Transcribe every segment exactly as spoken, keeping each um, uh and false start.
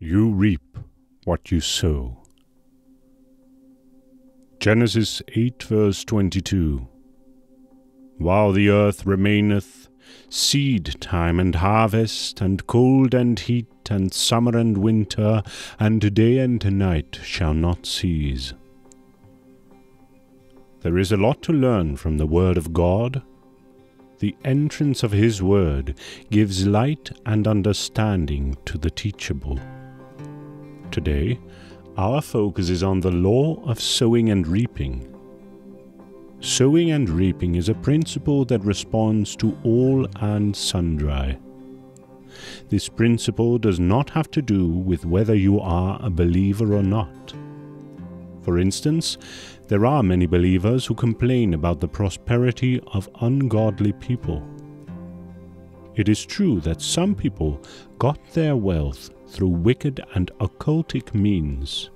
You reap what you sow. Genesis eight verse twenty-two. While the earth remaineth, seed time and harvest, and cold and heat, and summer and winter, and day and night shall not cease. There is a lot to learn from the Word of God. The entrance of His Word gives light and understanding to the teachable. Today, our focus is on the law of sowing and reaping. Sowing and reaping is a principle that responds to all and sundry. This principle does not have to do with whether you are a believer or not. For instance, there are many believers who complain about the prosperity of ungodly people. It is true that some people got their wealth through wicked and occultic means.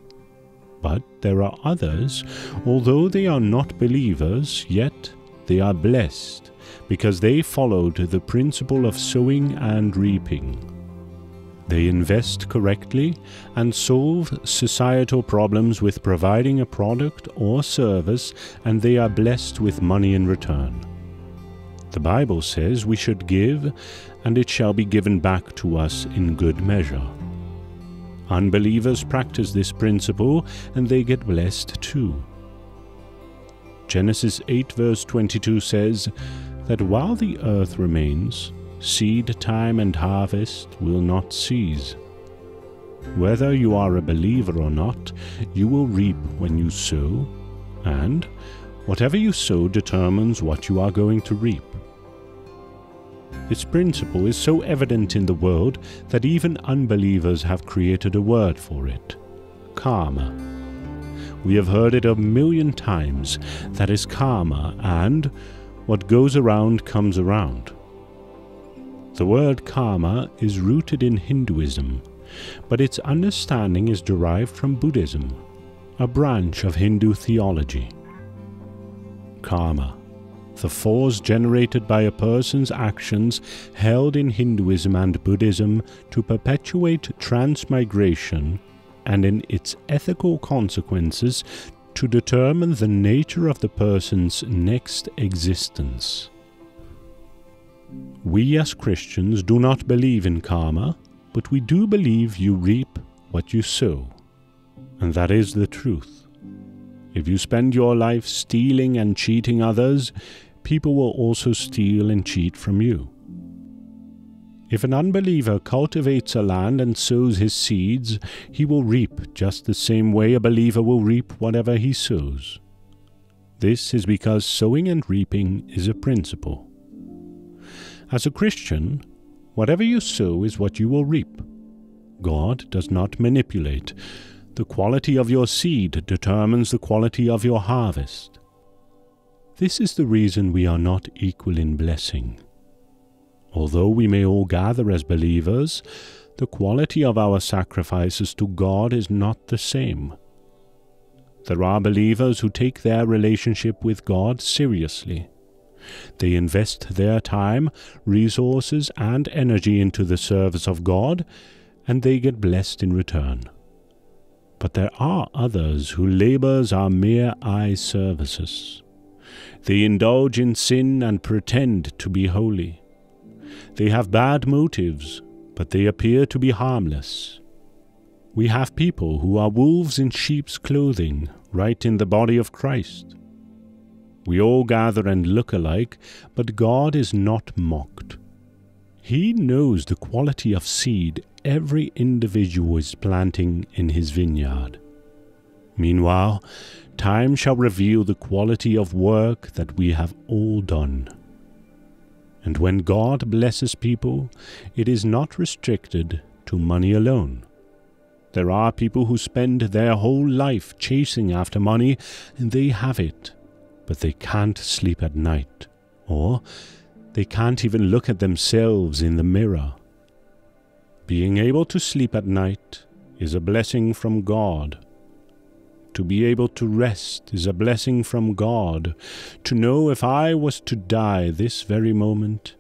But there are others, although they are not believers, yet they are blessed, because they followed the principle of sowing and reaping. They invest correctly and solve societal problems with providing a product or service, and they are blessed with money in return. The Bible says we should give, and it shall be given back to us in good measure. Unbelievers practice this principle, and they get blessed too. Genesis eight verse twenty-two says that while the earth remains, seed time and harvest will not cease. Whether you are a believer or not, you will reap when you sow, and whatever you sow determines what you are going to reap. This principle is so evident in the world that even unbelievers have created a word for it: karma. We have heard it a million times. That is karma, and what goes around comes around. The word karma is rooted in Hinduism, but its understanding is derived from Buddhism, a branch of Hindu theology. Karma, the force generated by a person's actions, held in Hinduism and Buddhism to perpetuate transmigration, and in its ethical consequences to determine the nature of the person's next existence. We as Christians do not believe in karma, but we do believe you reap what you sow, and that is the truth. If you spend your life stealing and cheating others, people will also steal and cheat from you. If an unbeliever cultivates a land and sows his seeds, he will reap just the same way a believer will reap whatever he sows. This is because sowing and reaping is a principle. As a Christian, whatever you sow is what you will reap. God does not manipulate. The quality of your seed determines the quality of your harvest. This is the reason we are not equal in blessing. Although we may all gather as believers, the quality of our sacrifices to God is not the same. There are believers who take their relationship with God seriously. They invest their time, resources, and energy into the service of God, and they get blessed in return. But there are others whose labors are mere eye services. They indulge in sin and pretend to be holy. They have bad motives, but they appear to be harmless. We have people who are wolves in sheep's clothing, right in the body of Christ. We all gather and look alike, but God is not mocked. He knows the quality of seed every individual is planting in his vineyard. Meanwhile, time shall reveal the quality of work that we have all done. And when God blesses people, it is not restricted to money alone. There are people who spend their whole life chasing after money, and they have it, but they can't sleep at night, or they can't even look at themselves in the mirror. Being able to sleep at night is a blessing from God. To be able to rest is a blessing from God. To know, if I was to die this very moment,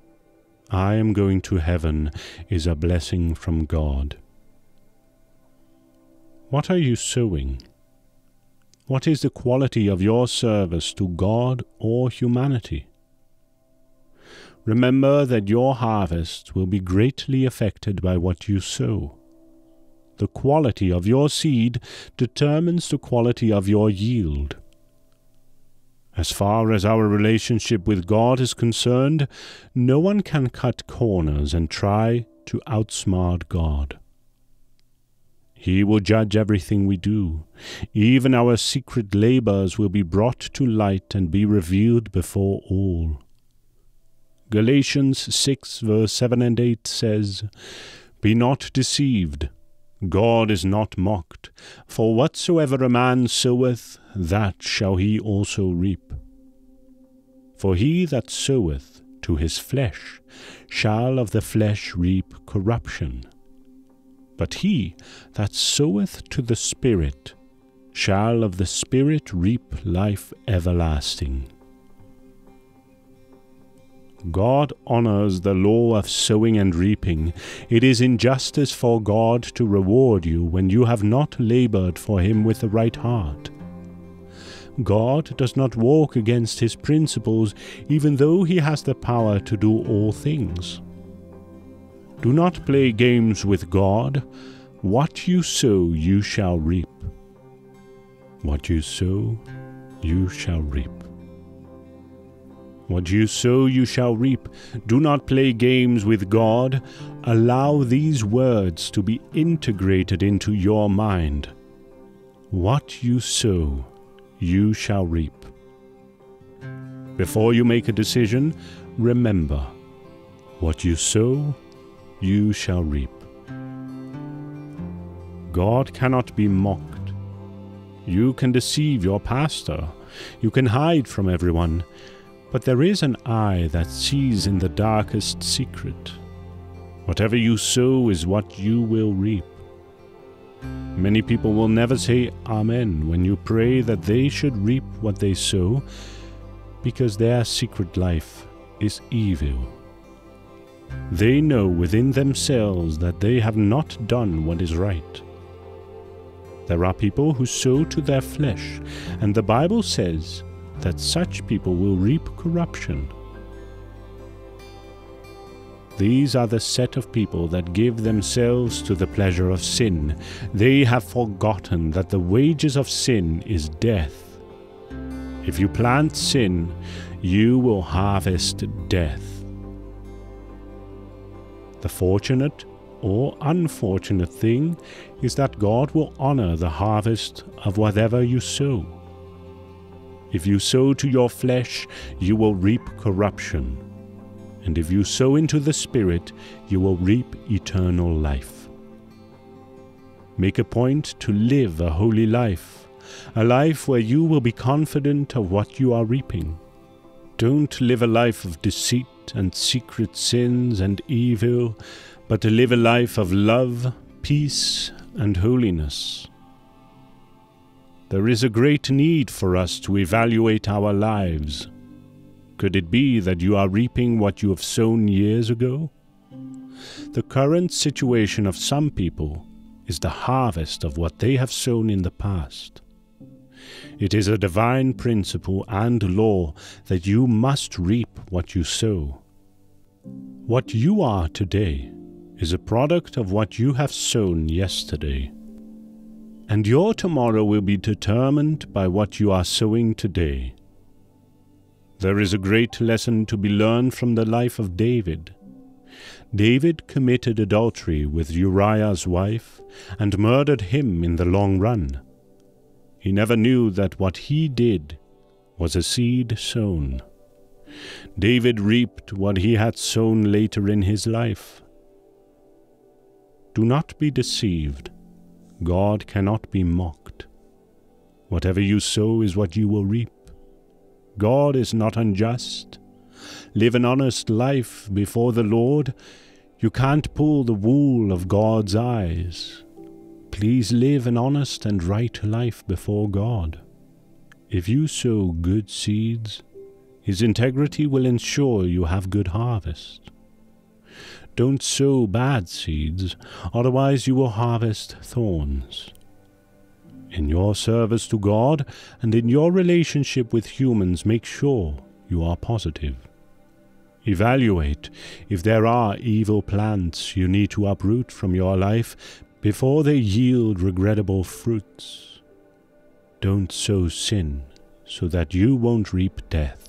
I am going to heaven, is a blessing from God. What are you sowing? What is the quality of your service to God or humanity? Remember that your harvest will be greatly affected by what you sow. The quality of your seed determines the quality of your yield. As far as our relationship with God is concerned, no one can cut corners and try to outsmart God. He will judge everything we do. Even our secret labors will be brought to light and be revealed before all. Galatians six, verse seven and eight says, "Be not deceived. God is not mocked. For whatsoever a man soweth, that shall he also reap. For he that soweth to his flesh shall of the flesh reap corruption. But he that soweth to the Spirit shall of the Spirit reap life everlasting." God honors the law of sowing and reaping. It is injustice for God to reward you when you have not labored for Him with the right heart. God does not walk against His principles, even though He has the power to do all things. Do not play games with God. What you sow, you shall reap. What you sow, you shall reap. What you sow, you shall reap. Do not play games with God. Allow these words to be integrated into your mind. What you sow, you shall reap. Before you make a decision, remember, what you sow, you shall reap. God cannot be mocked. You can deceive your pastor. You can hide from everyone. But there is an eye that sees in the darkest secret. Whatever you sow is what you will reap. Many people will never say Amen when you pray that they should reap what they sow, because their secret life is evil. They know within themselves that they have not done what is right. There are people who sow to their flesh, and the Bible says that such people will reap corruption. These are the set of people that give themselves to the pleasure of sin. They have forgotten that the wages of sin is death. If you plant sin, you will harvest death. The fortunate or unfortunate thing is that God will honor the harvest of whatever you sow. If you sow to your flesh, you will reap corruption. And if you sow into the Spirit, you will reap eternal life. Make a point to live a holy life, a life where you will be confident of what you are reaping. Don't live a life of deceit and secret sins and evil, but to live a life of love, peace, and holiness. There is a great need for us to evaluate our lives. Could it be that you are reaping what you have sown years ago? The current situation of some people is the harvest of what they have sown in the past. It is a divine principle and law that you must reap what you sow. What you are today is a product of what you have sown yesterday. And your tomorrow will be determined by what you are sowing today. There is a great lesson to be learned from the life of David. David committed adultery with Uriah's wife and murdered him in the long run. He never knew that what he did was a seed sown. David reaped what he had sown later in his life. Do not be deceived. God cannot be mocked. Whatever you sow is what you will reap. God is not unjust. Live an honest life before the Lord. You can't pull the wool of God's eyes. Please live an honest and right life before God. If you sow good seeds, His integrity will ensure you have good harvest. Don't sow bad seeds, otherwise you will harvest thorns. In your service to God and in your relationship with humans, make sure you are positive. Evaluate if there are evil plants you need to uproot from your life before they yield regrettable fruits. Don't sow sin so that you won't reap death.